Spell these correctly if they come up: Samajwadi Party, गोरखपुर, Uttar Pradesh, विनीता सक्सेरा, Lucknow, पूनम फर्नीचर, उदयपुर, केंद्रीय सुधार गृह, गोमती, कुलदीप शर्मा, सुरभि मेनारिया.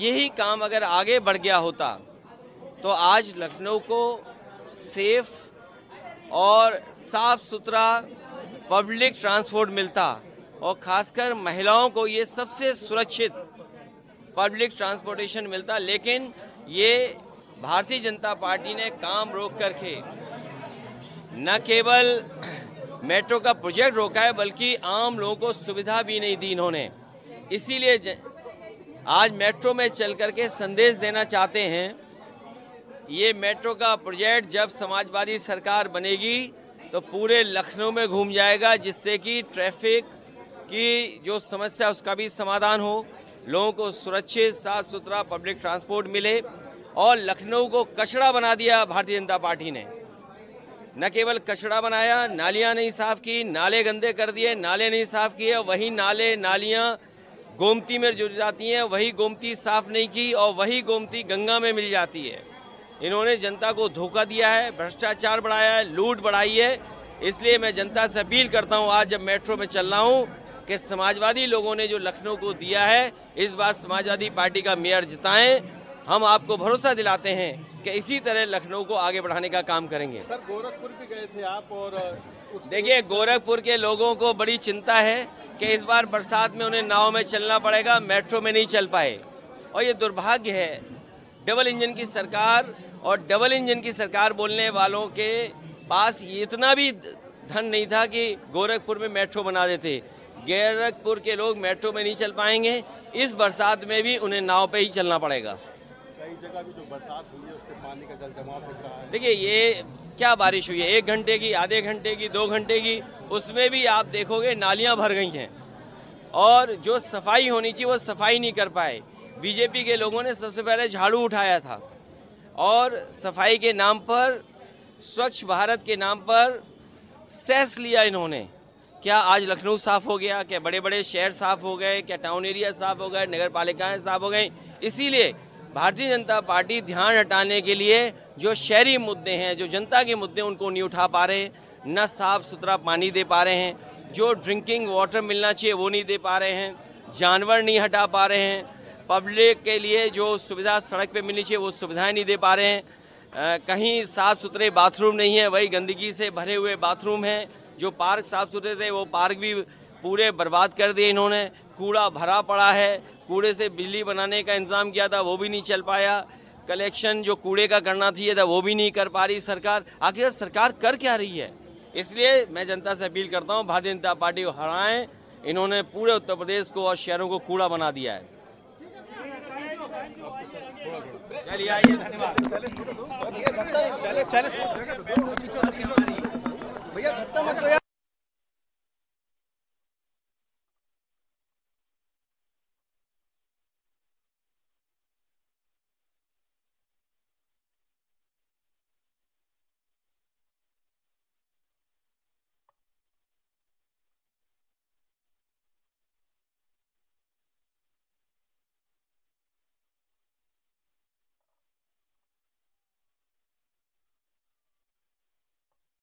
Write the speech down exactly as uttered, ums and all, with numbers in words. यही काम अगर आगे बढ़ गया होता तो आज लखनऊ को सेफ और साफ सुथरा पब्लिक ट्रांसपोर्ट मिलता और खासकर महिलाओं को ये सबसे सुरक्षित पब्लिक ट्रांसपोर्टेशन मिलता। लेकिन ये भारतीय जनता पार्टी ने काम रोक करके न केवल मेट्रो का प्रोजेक्ट रोका है बल्कि आम लोगों को सुविधा भी नहीं दी इन्होंने। इसीलिए आज मेट्रो में चल करके संदेश देना चाहते हैं, ये मेट्रो का प्रोजेक्ट जब समाजवादी सरकार बनेगी तो पूरे लखनऊ में घूम जाएगा, जिससे कि ट्रैफिक की जो समस्या उसका भी समाधान हो, लोगों को सुरक्षित साफ सुथरा पब्लिक ट्रांसपोर्ट मिले। और लखनऊ को कचरा बना दिया भारतीय जनता पार्टी ने, न केवल कचरा बनाया, नालियां नहीं साफ की, नाले गंदे कर दिए, नाले नहीं साफ किए, वही नाले नालियां गोमती में जुड़ जाती हैं, वही गोमती साफ नहीं की और वही गोमती गंगा में मिल जाती है। इन्होंने जनता को धोखा दिया है, भ्रष्टाचार बढ़ाया है, लूट बढ़ाई है। इसलिए मैं जनता से अपील करता हूं, आज जब मेट्रो में चल रहा हूं, कि समाजवादी लोगों ने जो लखनऊ को दिया है इस बार समाजवादी पार्टी का मेयर जिताएं। हम आपको भरोसा दिलाते हैं कि इसी तरह लखनऊ को आगे बढ़ाने का काम करेंगे। सर, गोरखपुर भी गए थे आप, और देखिए गोरखपुर के लोगों को बड़ी चिंता है कि इस बार बरसात में उन्हें नाव में चलना पड़ेगा, मेट्रो में नहीं चल पाए। और ये दुर्भाग्य है, डबल इंजन की सरकार और डबल इंजन की सरकार बोलने वालों के पास इतना भी धन नहीं था कि गोरखपुर में मेट्रो बना देते। गोरखपुर के लोग मेट्रो में नहीं चल पाएंगे, इस बरसात में भी उन्हें नाव पे ही चलना पड़ेगा। कई जगह भी जो बरसात हुई है उससे पानी का जल जमाव होता है। देखिए ये क्या बारिश हुई है, एक घंटे की, आधे घंटे की, दो घंटे की, उसमें भी आप देखोगे नालियाँ भर गई हैं और जो सफाई होनी चाहिए वो सफाई नहीं कर पाए। बीजेपी के लोगों ने सबसे पहले झाड़ू उठाया था और सफाई के नाम पर, स्वच्छ भारत के नाम पर सेस लिया इन्होंने। क्या आज लखनऊ साफ हो गया? क्या बड़े बड़े शहर साफ हो गए? क्या टाउन एरिया साफ हो गए? नगर पालिकाएँ साफ हो गई? इसीलिए भारतीय जनता पार्टी ध्यान हटाने के लिए जो शहरी मुद्दे हैं, जो जनता के मुद्दे, उनको नहीं उठा पा रहे, न साफ सुथरा पानी दे पा रहे हैं, जो ड्रिंकिंग वाटर मिलना चाहिए वो नहीं दे पा रहे हैं, जानवर नहीं हटा पा रहे हैं, पब्लिक के लिए जो सुविधा सड़क पे मिलनी चाहिए वो सुविधाएं नहीं दे पा रहे हैं, आ, कहीं साफ़ सुथरे बाथरूम नहीं है, वही गंदगी से भरे हुए बाथरूम हैं, जो पार्क साफ़ सुथरे थे वो पार्क भी पूरे बर्बाद कर दिए इन्होंने, कूड़ा भरा पड़ा है, कूड़े से बिजली बनाने का इंतज़ाम किया था वो भी नहीं चल पाया, कलेक्शन जो कूड़े का करना चाहिए था वो भी नहीं कर पा रही सरकार। आखिर सरकार कर क्या रही है? इसलिए मैं जनता से अपील करता हूँ, भारतीय जनता पार्टी को हराएँ। इन्होंने पूरे उत्तर प्रदेश को और शहरों को कूड़ा बना दिया है। चलिए आइए, धन्यवाद। भैया भैया